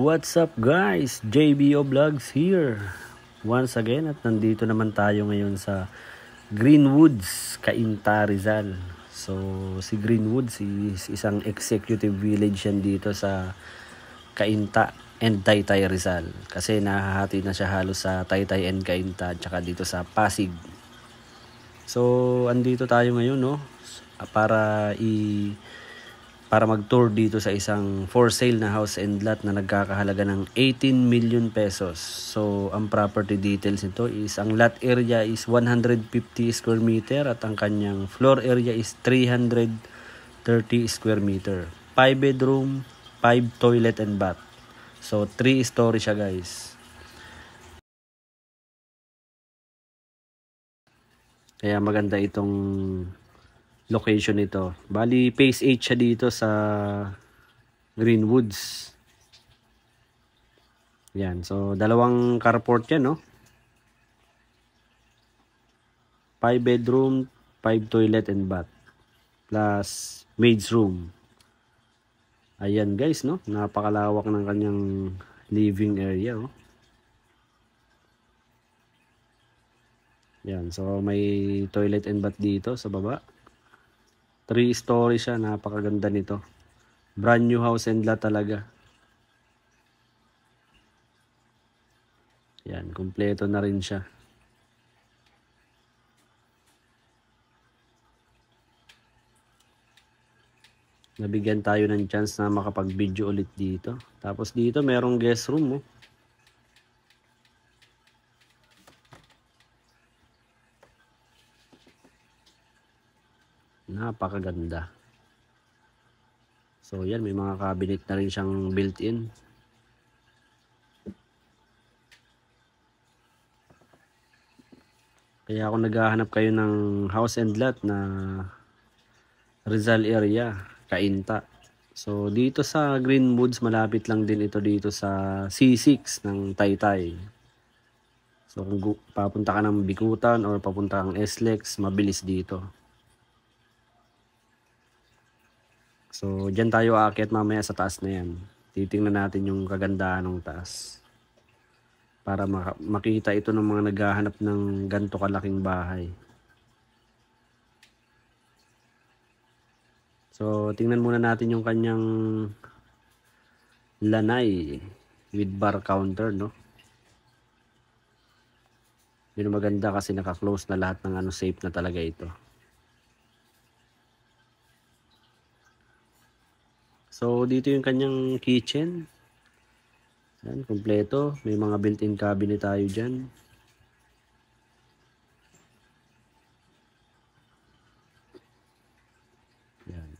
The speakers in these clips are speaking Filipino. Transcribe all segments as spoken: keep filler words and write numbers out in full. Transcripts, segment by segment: What's up guys? J B O Vlogs here once again, at nandito naman tayo ngayon sa Greenwoods, Cainta, Rizal. So si Greenwoods is isang executive village yan dito sa Cainta and Taytay, Rizal. Kasi nahahati na siya halos sa Taytay and Cainta, tsaka dito sa Pasig. So andito tayo ngayon, no, para i para mag-tour dito sa isang for sale na house and lot na nagkakahalaga ng eighteen million pesos. So, ang property details nito is ang lot area is one hundred fifty square meter at ang kanyang floor area is three hundred thirty square meter. five bedroom, five toilet and bath. So, three story siya, guys. Kaya maganda itong location nito. Bali, phase eight siya dito sa Greenwoods. Yan. So, dalawang carport yan, no? five bedroom, five toilet and bath. Plus, maid's room. Ayan, guys, no? Napakalawak ng kanyang living area, no? Yan. So, may toilet and bath dito sa baba. three story siya. Napakaganda nito. Brand new house and lot talaga. Yan. Kumpleto na rin siya. Nabigyan tayo ng chance na makapag-video ulit dito. Tapos dito merong guest room. Oh. Napakaganda. So yan, may mga cabinet na rin siyang built-in. Kaya kung naghahanap kayo ng house and lot na Rizal area, Cainta. So dito sa Greenwoods, malapit lang din ito dito sa C six ng Taytay. So kung papunta ka ng Bikutan or papunta kang S L E X, mabilis dito. So, dyan tayo aakyat mamaya sa taas na yan. Titingnan natin yung kagandahan ng taas. Para makita ito ng mga naghahanap ng ganito kalaking bahay. So, tingnan muna natin yung kanyang lanay with bar counter, no? Yun maganda kasi naka-close na lahat ng ano, safe na talaga ito. So, dito yung kanyang kitchen. Yan, kompleto. May mga built-in cabinet tayo dyan. Yan.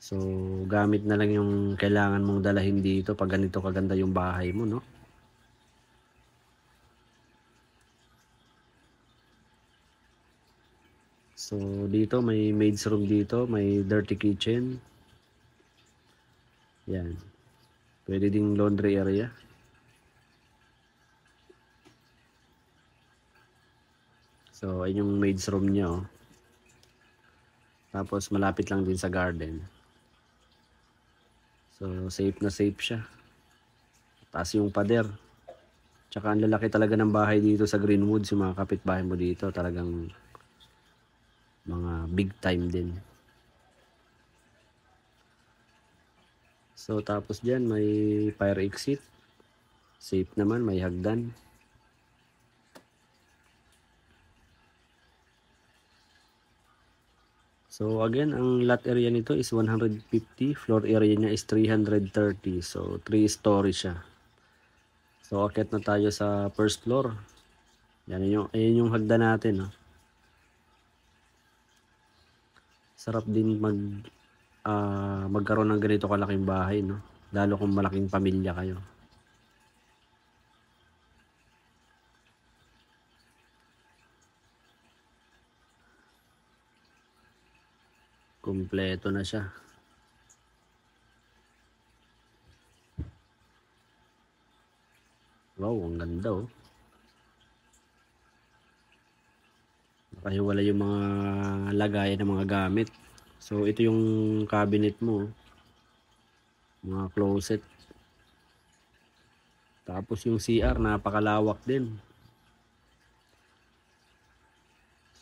So, gamit na lang yung kailangan mong dalahin dito pag ganito kaganda yung bahay mo, no? So, dito may maid's room dito. May dirty kitchen. Yan. Pwede ding laundry area. So, ayun yung maid's room nyo. Tapos, malapit lang din sa garden. So, safe na safe siya. Taas yung pader. Tsaka, ang lalaki talaga ng bahay dito sa Greenwoods. Yung mga kapitbahay mo dito, talagang mga big time din. So, tapos dyan, may fire exit. Safe naman, may hagdan. So, again, ang lot area nito is one hundred fifty. Floor area niya is three hundred thirty. So, three story siya. So, akit na tayo sa first floor. Yan yung, ayan yung hagdan natin. Oh. Sarap din mag... Uh, magkaroon ng ganito kalaking bahay, no? Lalo kung malaking pamilya kayo. Kumpleto na siya. Wow, ang ganda, oh. Nakahiwala yung mga lagayan ng mga gamit. So, ito yung cabinet mo. Mga closet. Tapos yung C R, napakalawak din.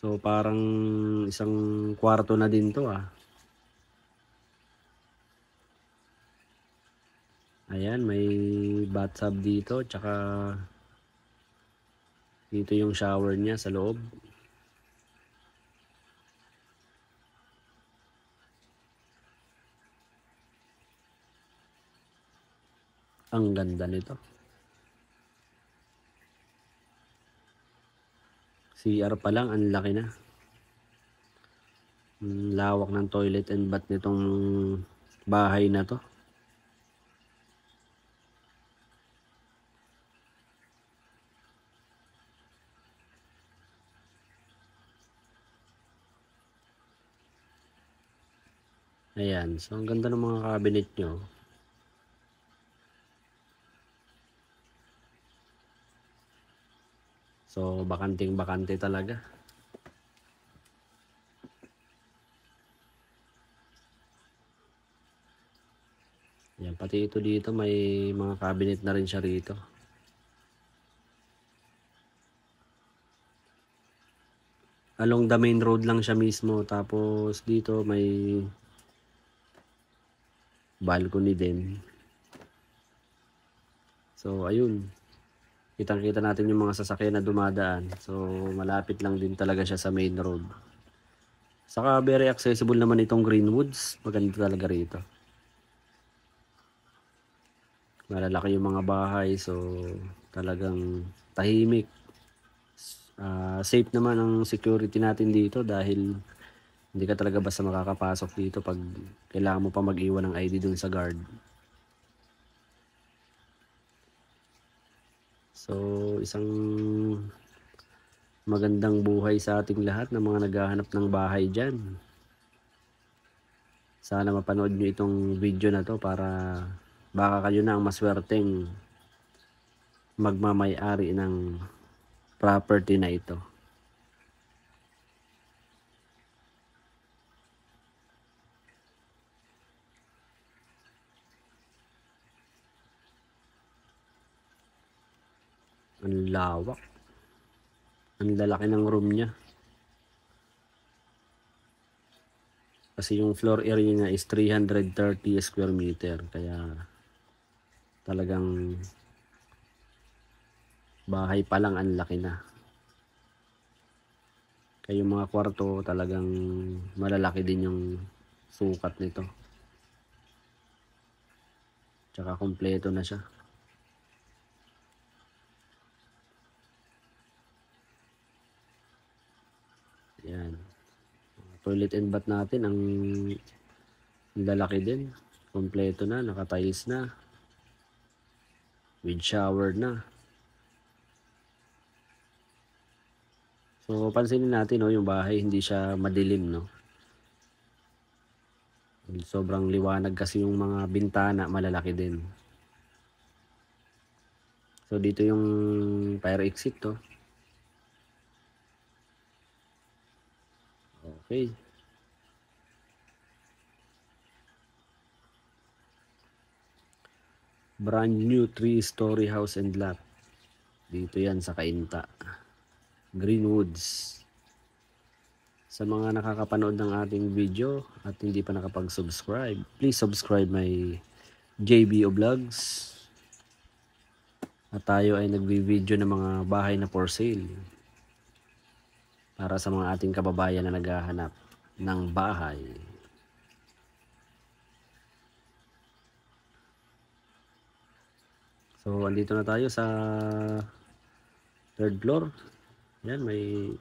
So parang isang kwarto na din to ah. Ayan, may bathtub dito, tsaka dito yung shower niya sa loob. Ang ganda nito. C R pa lang, ang laki na. Lawak ng toilet and bath nitong bahay na to. Ayan, so ang ganda ng mga cabinet nyo. So, bakanting-bakante talaga. Ayan, pati ito dito, may mga cabinet na rin siya rito. Along the main road lang siya mismo. Tapos dito may balcony din. So, ayun. Kitang-kita natin yung mga sasakyan na dumadaan. So, malapit lang din talaga siya sa main road. Saka, very accessible naman itong Greenwoods. Maganda talaga rito. Malalaki yung mga bahay. So, talagang tahimik. Uh, safe naman ang security natin dito dahil hindi ka talaga basta makakapasok dito pag kailangan mo pa mag-iwan ng I D dun sa guard. So, isang magandang buhay sa ating lahat na mga naghahanap ng bahay dyan. Sana mapanood nyo itong video na to para baka kayo na ang maswerteng magmamay-ari ng property na ito. Ang lawak. Ang lalaki ng room niya. Kasi yung floor area niya is three hundred thirty square meter. Kaya talagang bahay pa lang ang laki na. Kaya yung mga kwarto talagang malalaki din yung sukat nito. Tsaka kompleto na siya. Ayan. Toilet and bath natin ang lalaki din. Kompleto na, naka-tiles na. With shower na. So pansinin natin no, yung bahay hindi siya madilim no. Sobrang liwanag kasi yung mga bintana, malalaki din. So dito yung fire exit to. Okay. Brand new three-story house and lot. Dito yan sa Cainta, Greenwoods. Sa mga nakakapanood ng ating video at hindi pa nakapag-subscribe, please subscribe my J B O Vlogs. At tayo ay nagbi-video ng mga bahay na for sale. Para sa mga ating kababayan na naghahanap ng bahay. So, andito na tayo sa third floor. Yan, may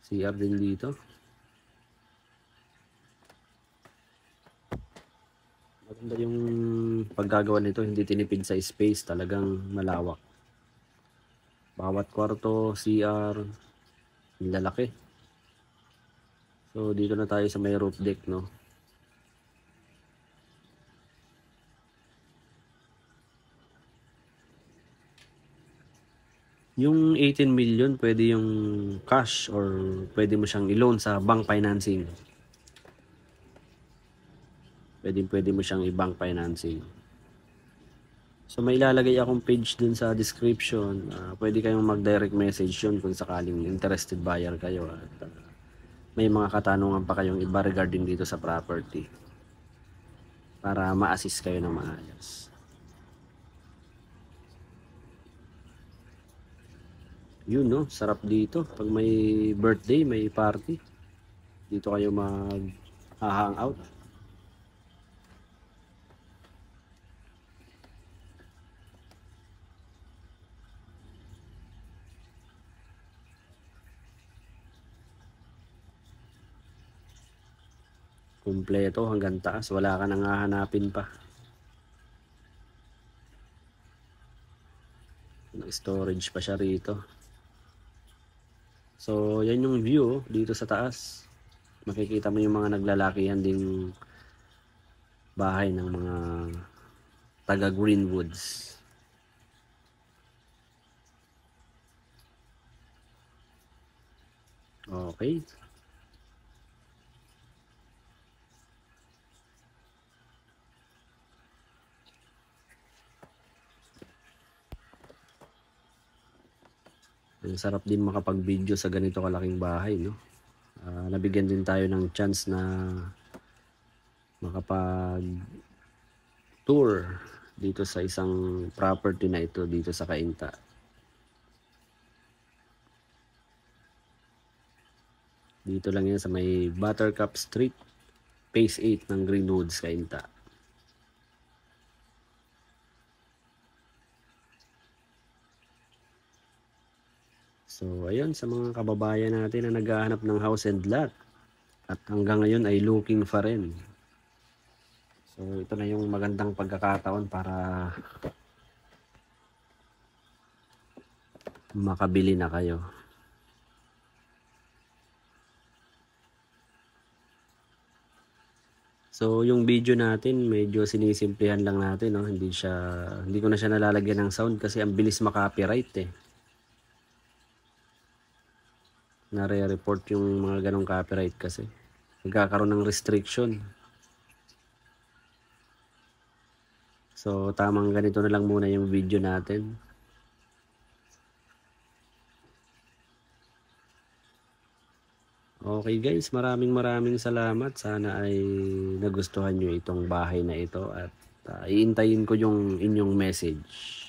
C R din dito. Maganda yung paggagawa nito, hindi tinipid sa space, talagang malawak. Bawat kwarto, C R, lalaki. So dito na tayo sa may roof deck no. Yung eighteen million pwede yung cash or pwede mo siyang i-loan sa bank financing. Pwede pwede mo siyang i-bank financing. So may ilalagay akong page dun sa description. Uh, pwede kayong mag-direct message yun kung sakaling interested buyer kayo. At uh, may mga katanungan pa kayong iba regarding dito sa property. Para ma-assist kayo ng maayos. Yun no, sarap dito. Pag may birthday, may party. Dito kayo mag-hangout. Kumpleto hanggang taas, wala ka nang hahanapin pa. Nag-storage pa siya rito. So, yan yung view dito sa taas. Makikita mo yung mga naglalakihan ding bahay ng mga taga Greenwoods. Okay. Ang sarap din makapag-video sa ganito kalaking bahay, no? Uh, nabigyan din tayo ng chance na makapag-tour dito sa isang property na ito dito sa Cainta. Dito lang yan sa may Buttercup Street, Phase eight ng Greenwoods, Cainta. So, ayun, sa mga kababayan natin na naghahanap ng house and lot at hanggang ngayon ay looking pa rin. So, ito na yung magandang pagkakataon para makabili na kayo. So, yung video natin, medyo sinisimplihan lang natin, no? Hindi siya, hindi ko na siya nalalagyan ng sound kasi ang bilis makopyright eh. Nare-report yung mga ganong copyright kasi. Nagkakaroon ng restriction. So, tamang ganito na lang muna yung video natin. Okay guys, maraming maraming salamat. Sana ay nagustuhan nyo itong bahay na ito at uh, iintayin ko yung inyong message.